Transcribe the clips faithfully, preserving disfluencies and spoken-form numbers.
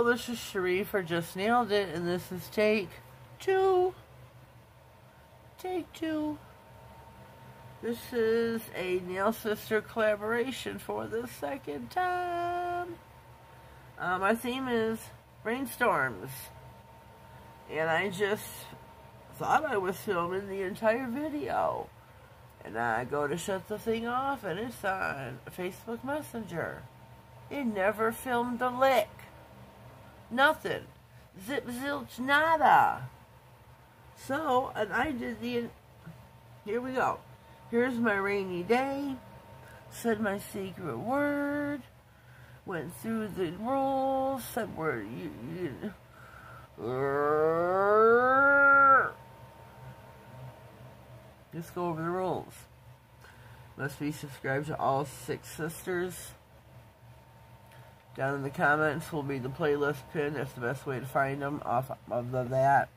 Hello, this is Cherie for Just Nailed It, and this is take two. Take two. This is a Nail Sister collaboration for the second time. Uh, my theme is rainstorms, and I just thought I was filming the entire video, and I go to shut the thing off, and it's on Facebook Messenger. It never filmed a lick. Nothing. Zip, zilch, nada. So, and I did the... Here we go. Here's my rainy day. Said my secret word. Went through the rules. Said where you... you uh, let's go over the rules. Must be subscribed to all six sisters. Down in the comments will be the playlist pin. That's the best way to find them off of the, that.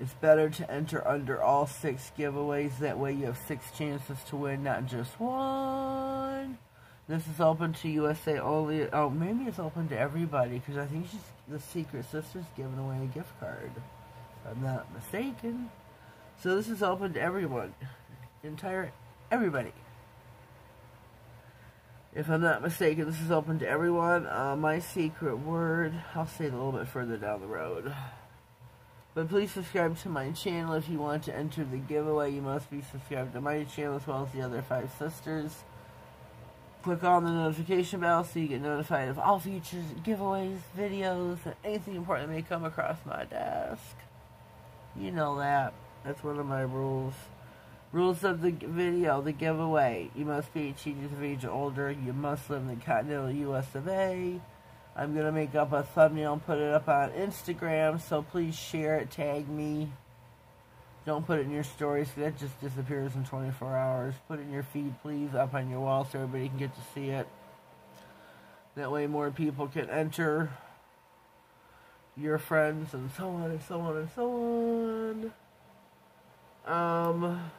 It's better to enter under all six giveaways. That way you have six chances to win, not just one. This is open to U S A only. Oh, maybe it's open to everybody, because I think she's, the Secret Sister's giving away a gift card, if I'm not mistaken. So this is open to everyone. Entire, everybody. If I'm not mistaken, this is open to everyone. Uh, my secret word, I'll say it a little bit further down the road. But please subscribe to my channel if you want to enter the giveaway. You must be subscribed to my channel as well as the other five sisters. Click on the notification bell so you get notified of all future giveaways, videos, and anything important that may come across my desk. You know that. That's one of my rules. Rules of the video, the giveaway. You must be eighteen years of age or older. You must live in the continental U S of A. I'm going to make up a thumbnail and put it up on Instagram, so please share it, tag me. Don't put it in your stories, so that just disappears in twenty-four hours. Put it in your feed, please, up on your wall so everybody can get to see it. That way more people can enter, your friends, and so on and so on and so on. Um...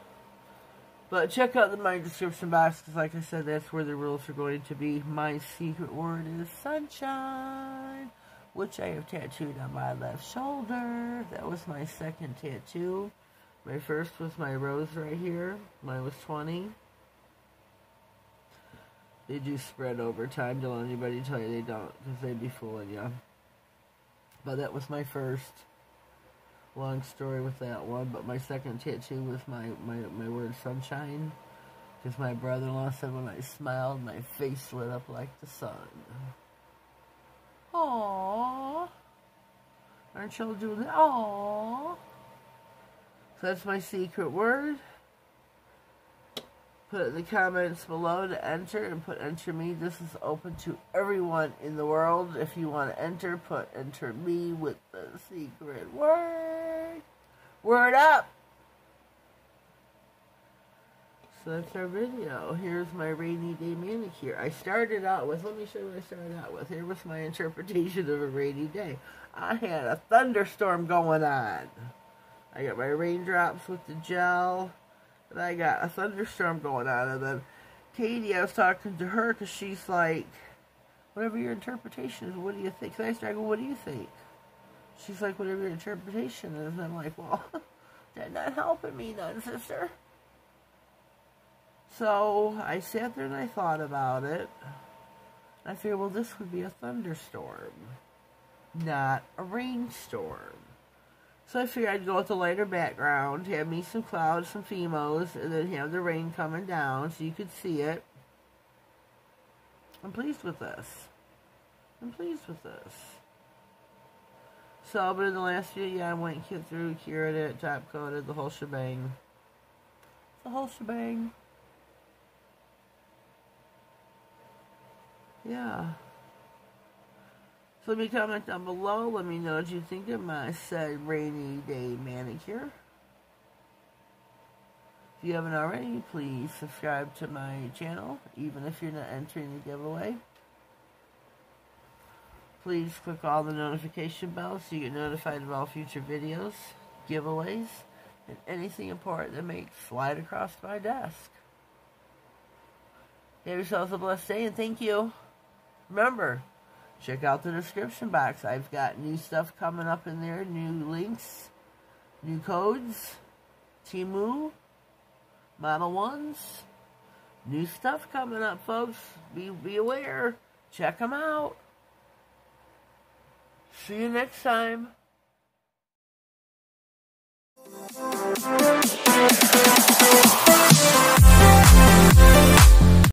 But check out my description box, because like I said, that's where the rules are going to be. My secret word is sunshine, which I have tattooed on my left shoulder. That was my second tattoo. My first was my rose right here when I was twenty. They do spread over time. Don't let anybody tell you they don't, because they'd be fooling you. But that was my first. Long story with that one, but my second tattoo was my, my, my word sunshine, because my brother-in-law said when I smiled, my face lit up like the sun. Aww. Aren't y'all doing that? Aww. So that's my secret word. Put it in the comments below to enter, and put enter me. This is open to everyone in the world. If you want to enter, put enter me with the secret word. Word up! So that's our video. Here's my rainy day manicure. I started out with, let me show you what I started out with. Here was my interpretation of a rainy day. I had a thunderstorm going on. I got my raindrops with the gel, and I got a thunderstorm going on. And then Katie, I was talking to her, because she's like, whatever your interpretation is, what do you think? So I started, what do you think? She's like, whatever your interpretation is. And I'm like, well, that's not helping me none, sister. So I sat there and I thought about it. I figured, well, this would be a thunderstorm, not a rainstorm. So I figured I'd go with a lighter background, have me some clouds, some Fimos, and then have the rain coming down so you could see it. I'm pleased with this. I'm pleased with this. So, but in the last video, yeah, I went kit through, cured it, top coated, the whole shebang. The whole shebang. Yeah. So let me comment down below. Let me know what you think of my said rainy day manicure. If you haven't already, please subscribe to my channel, even if you're not entering the giveaway. Please click all the notification bells so you get notified of all future videos, giveaways, and anything important that may slide across my desk. Have yourselves a blessed day, and thank you. Remember, check out the description box. I've got new stuff coming up in there, new links, new codes, Temu, Model ones, new stuff coming up, folks. Be, be aware. Check them out. See you next time.